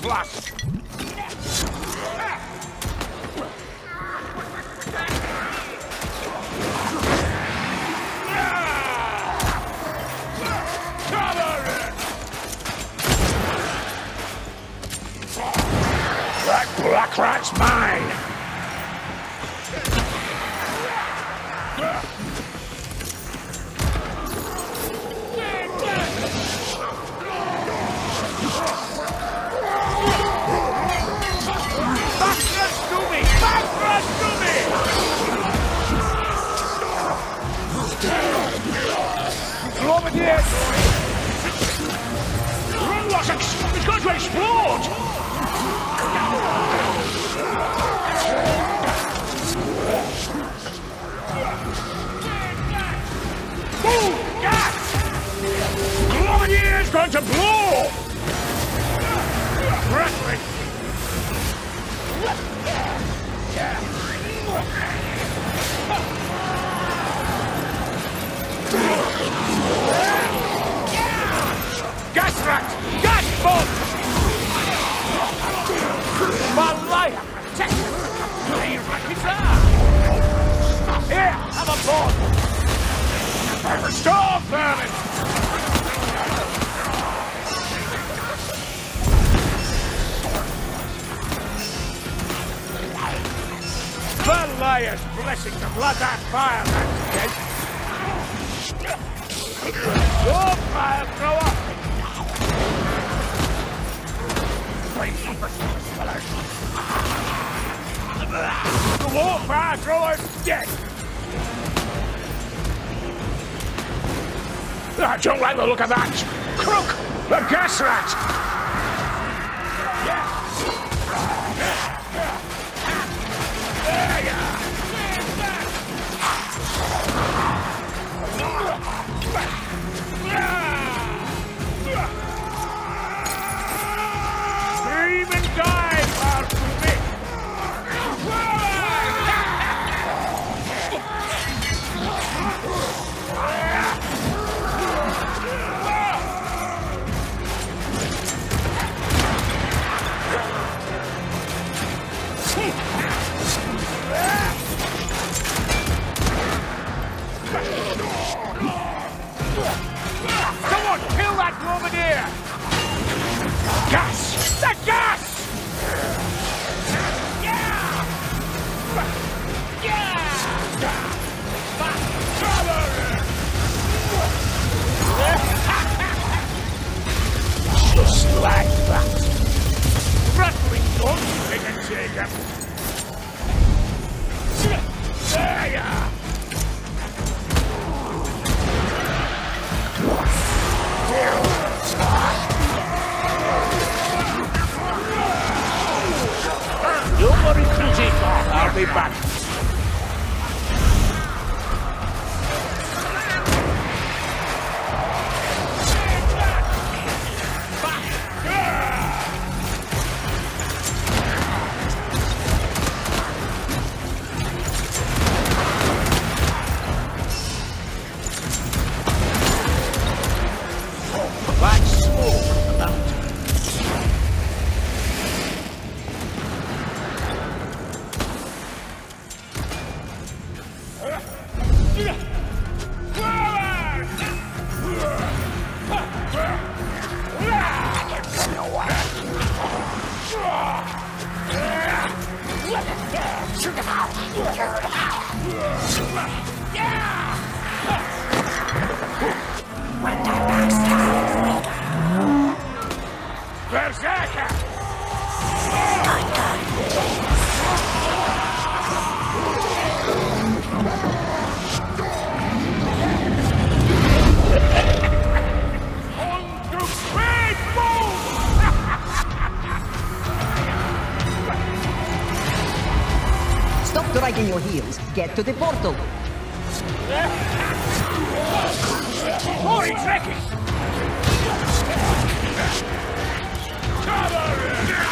Flush! That black rat's mine! It's going to explode! Boom! Gas! Globineer's going to blow! Rattling! Gas rat! Bolt! My life! Take it! Play guitar! Here! Have a board! Storm vermin! Valaia's blessing the blood and fire that's dead! Your fire thrower! The wolf fire thrower's dead! I don't like the look of that! Crook! The gas rat! There you are! Gas! The gas! Yeah! Yeah! Just like that. Rattling on, they can take him. There you are. Don't worry, Cruzy. I'll be back. Black smoke about. Stop dragging your heels. Get to the portal. Oh, it's wrecking! Cover it!